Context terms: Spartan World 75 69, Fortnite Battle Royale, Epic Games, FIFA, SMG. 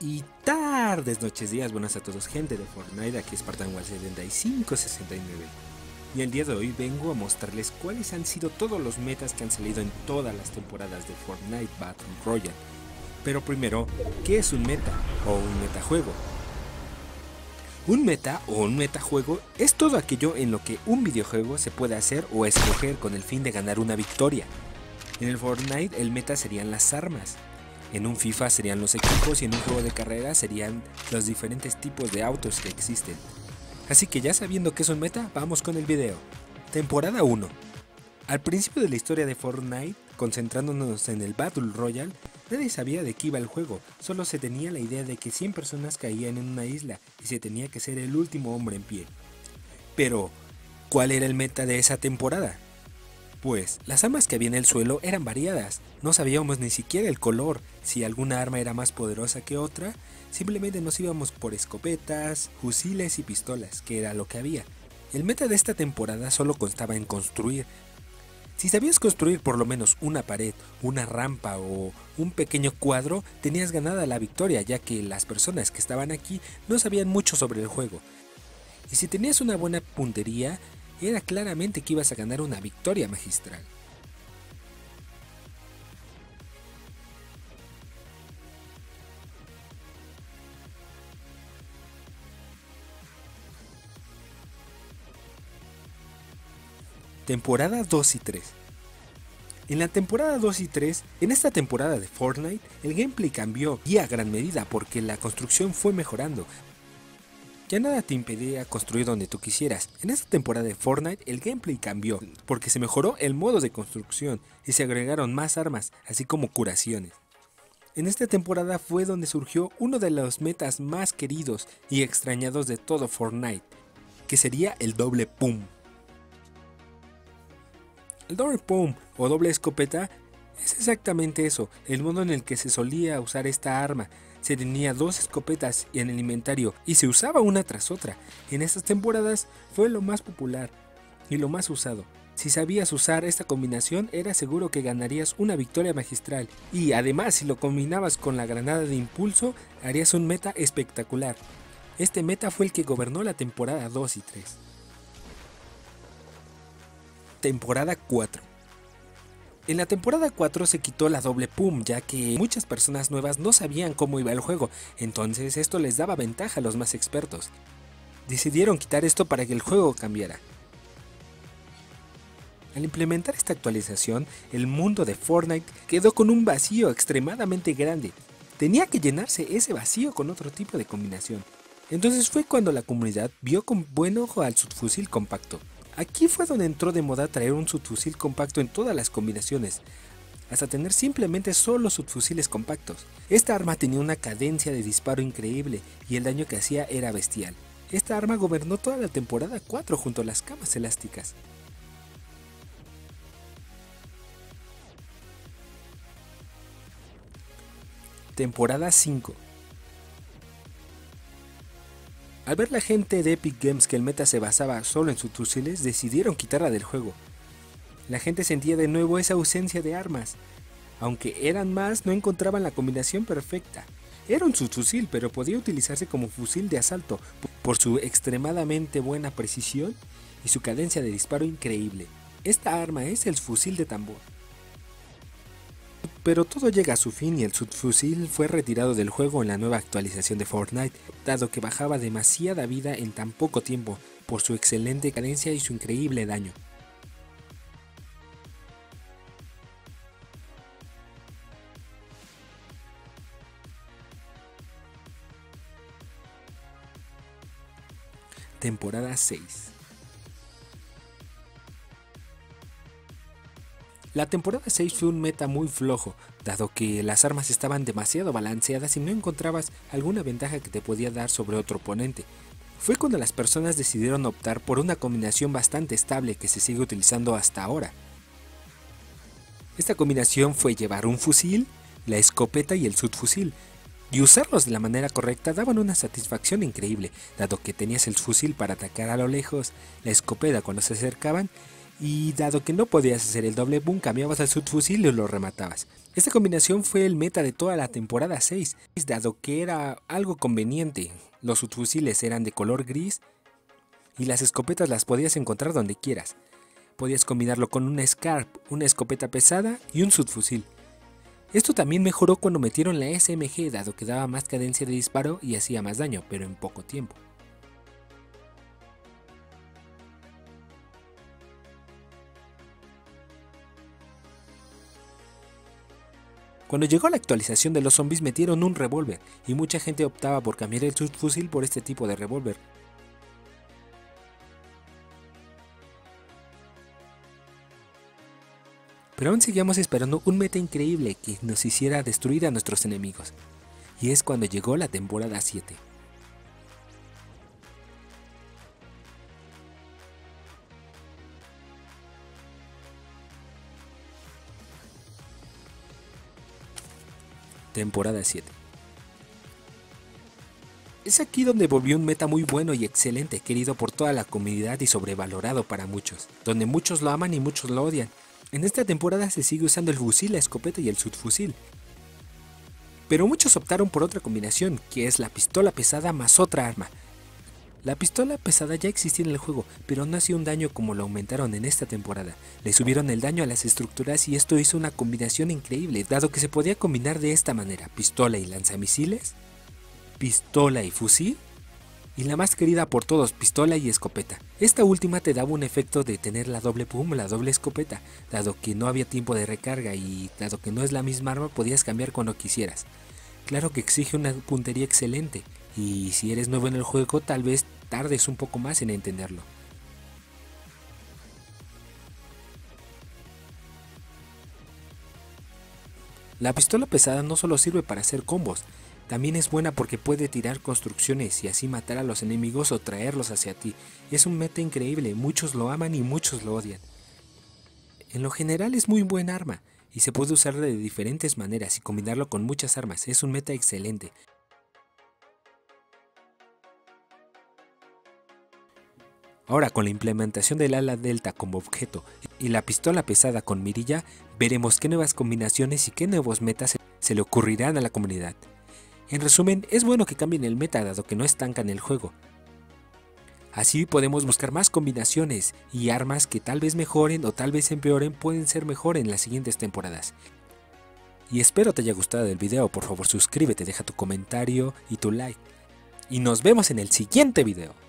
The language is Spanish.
Y tardes, noches, días, buenas a todos, gente de Fortnite. Aquí Spartan World 75 69. Y el día de hoy vengo a mostrarles cuáles han sido todos los metas que han salido en todas las temporadas de Fortnite Battle Royale. Pero primero, ¿qué es un meta o un metajuego? Un meta o un metajuego es todo aquello en lo que un videojuego se puede hacer o escoger con el fin de ganar una victoria. En el Fortnite el meta serían las armas, en un FIFA serían los equipos y en un juego de carreras serían los diferentes tipos de autos que existen. Así que ya sabiendo qué es un meta, vamos con el video. Temporada 1. Al principio de la historia de Fortnite, concentrándonos en el Battle Royale, nadie sabía de qué iba el juego, solo se tenía la idea de que 100 personas caían en una isla y se tenía que ser el último hombre en pie. Pero, ¿cuál era el meta de esa temporada? Pues, las armas que había en el suelo eran variadas, no sabíamos ni siquiera el color, si alguna arma era más poderosa que otra, simplemente nos íbamos por escopetas, fusiles y pistolas, que era lo que había. El meta de esta temporada solo constaba en construir. Si sabías construir por lo menos una pared, una rampa o un pequeño cuadro, tenías ganada la victoria, ya que las personas que estaban aquí no sabían mucho sobre el juego. Y si tenías una buena puntería, era claramente que ibas a ganar una victoria magistral. Temporada 2 y 3. En la temporada 2 y 3, en esta temporada de Fortnite, el gameplay cambió y a gran medida porque la construcción fue mejorando. Ya nada te impedía construir donde tú quisieras. En esta temporada de Fortnite el gameplay cambió porque se mejoró el modo de construcción y se agregaron más armas, así como curaciones. En esta temporada fue donde surgió uno de los metas más queridos y extrañados de todo Fortnite, que sería el doble pum. El doble pum o doble escopeta es exactamente eso, el modo en el que se solía usar esta arma. Se tenía dos escopetas en el inventario y se usaba una tras otra. En estas temporadas fue lo más popular y lo más usado. Si sabías usar esta combinación era seguro que ganarías una victoria magistral. Y además si lo combinabas con la granada de impulso harías un meta espectacular. Este meta fue el que gobernó la temporada 2 y 3. Temporada 4. En la temporada 4 se quitó la doble pum, ya que muchas personas nuevas no sabían cómo iba el juego, entonces esto les daba ventaja a los más expertos. Decidieron quitar esto para que el juego cambiara. Al implementar esta actualización, el mundo de Fortnite quedó con un vacío extremadamente grande. Tenía que llenarse ese vacío con otro tipo de combinación. Entonces fue cuando la comunidad vio con buen ojo al subfusil compacto. Aquí fue donde entró de moda traer un subfusil compacto en todas las combinaciones, hasta tener simplemente solo subfusiles compactos. Esta arma tenía una cadencia de disparo increíble y el daño que hacía era bestial. Esta arma gobernó toda la temporada 4 junto a las camas elásticas. Temporada 5. Al ver la gente de Epic Games que el meta se basaba solo en sus fusiles, decidieron quitarla del juego. La gente sentía de nuevo esa ausencia de armas. Aunque eran más, no encontraban la combinación perfecta. Era un subfusil, pero podía utilizarse como fusil de asalto por su extremadamente buena precisión y su cadencia de disparo increíble. Esta arma es el fusil de tambor. Pero todo llega a su fin y el subfusil fue retirado del juego en la nueva actualización de Fortnite, dado que bajaba demasiada vida en tan poco tiempo por su excelente cadencia y su increíble daño. Temporada 6. La temporada 6 fue un meta muy flojo, dado que las armas estaban demasiado balanceadas y no encontrabas alguna ventaja que te podía dar sobre otro oponente. Fue cuando las personas decidieron optar por una combinación bastante estable que se sigue utilizando hasta ahora. Esta combinación fue llevar un fusil, la escopeta y el subfusil, y usarlos de la manera correcta daban una satisfacción increíble, dado que tenías el fusil para atacar a lo lejos, la escopeta cuando se acercaban, y dado que no podías hacer el doble boom, cambiabas al subfusil y lo rematabas. Esta combinación fue el meta de toda la temporada 6, dado que era algo conveniente. Los subfusiles eran de color gris y las escopetas las podías encontrar donde quieras. Podías combinarlo con una Scarp, una escopeta pesada y un subfusil. Esto también mejoró cuando metieron la SMG, dado que daba más cadencia de disparo y hacía más daño, pero en poco tiempo. Cuando llegó la actualización de los zombies metieron un revólver y mucha gente optaba por cambiar el subfusil por este tipo de revólver. Pero aún seguíamos esperando un meta increíble que nos hiciera destruir a nuestros enemigos. Y es cuando llegó la temporada 7. Temporada 7. Es aquí donde volvió un meta muy bueno y excelente, querido por toda la comunidad y sobrevalorado para muchos, donde muchos lo aman y muchos lo odian. En esta temporada se sigue usando el fusil, la escopeta y el subfusil. Pero muchos optaron por otra combinación, que es la pistola pesada más otra arma. La pistola pesada ya existía en el juego, pero no hacía un daño como lo aumentaron en esta temporada. Le subieron el daño a las estructuras y esto hizo una combinación increíble, dado que se podía combinar de esta manera: pistola y lanzamisiles, pistola y fusil, y la más querida por todos, pistola y escopeta. Esta última te daba un efecto de tener la doble pum, la doble escopeta, dado que no había tiempo de recarga y dado que no es la misma arma podías cambiar cuando quisieras. Claro que exige una puntería excelente y si eres nuevo en el juego tal vez tardes un poco más en entenderlo. La pistola pesada no solo sirve para hacer combos, también es buena porque puede tirar construcciones y así matar a los enemigos o traerlos hacia ti. Es un meta increíble, muchos lo aman y muchos lo odian. En lo general es muy buen arma y se puede usar de diferentes maneras y combinarlo con muchas armas. Es un meta excelente. Ahora con la implementación del ala delta como objeto y la pistola pesada con mirilla, veremos qué nuevas combinaciones y qué nuevos metas se le ocurrirán a la comunidad. En resumen, es bueno que cambien el meta dado que no estancan el juego. Así podemos buscar más combinaciones y armas que tal vez mejoren o tal vez empeoren, pueden ser mejor en las siguientes temporadas. Y espero te haya gustado el video, por favor suscríbete, deja tu comentario y tu like. Y nos vemos en el siguiente video.